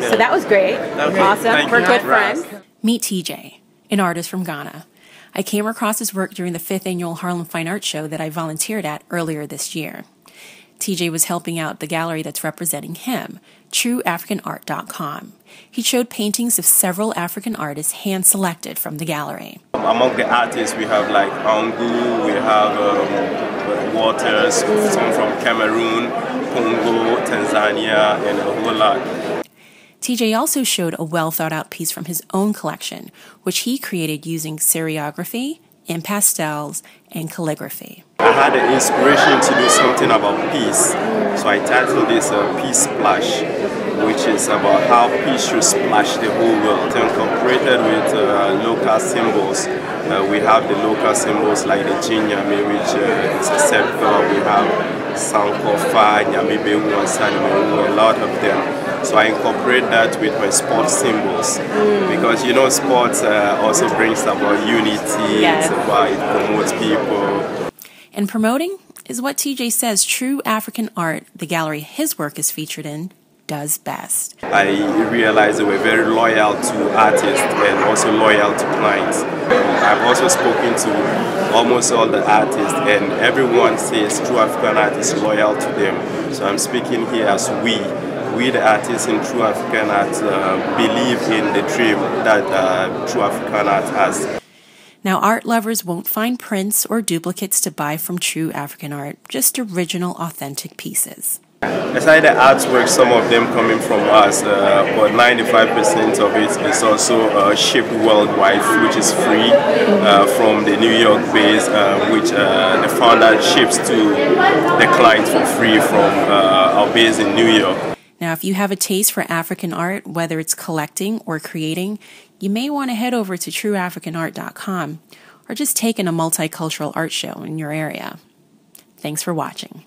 So that was great. Okay. Awesome. We're good friends. Meet TJ, an artist from Ghana. I came across his work during the 5th annual Harlem Fine Art Show that I volunteered at earlier this year. TJ was helping out the gallery that's representing him, trueAfricanArt.com. He showed paintings of several African artists hand-selected from the gallery. Among the artists, we have like Angu, we have Waters, some from Cameroon, Congo, Tanzania, and a whole lot. TJ also showed a well-thought-out piece from his own collection, which he created using serigraphy and pastels and calligraphy. I had the inspiration to do something about peace, so I titled this Peace Splash, which is about how peace should splash the whole world. Incorporated with local symbols, we have the local symbols like the Jin Yami, which is a circle. We have Sankofa, Nyami, Wonsan, a lot of them. So I incorporate that with my sports symbols, because you know sports also brings about unity, yes. It's about, it promotes people. And promoting is what TJ says True African Art, the gallery his work is featured in, does best. I realized they were very loyal to artists and also loyal to clients. I've also spoken to almost all the artists, and everyone says True African Art is loyal to them. So I'm speaking here as we. We, the artists in True African Art, believe in the dream that True African Art has. Now, art lovers won't find prints or duplicates to buy from True African Art, just original, authentic pieces. Aside the artwork, some of them coming from us, but 95% of it is also shipped worldwide, which is free from the New York base, which the founder ships to the client for free from our base in New York. Now, if you have a taste for African art, whether it's collecting or creating, you may want to head over to trueAfricanArt.com or just take in a multicultural art show in your area. Thanks for watching.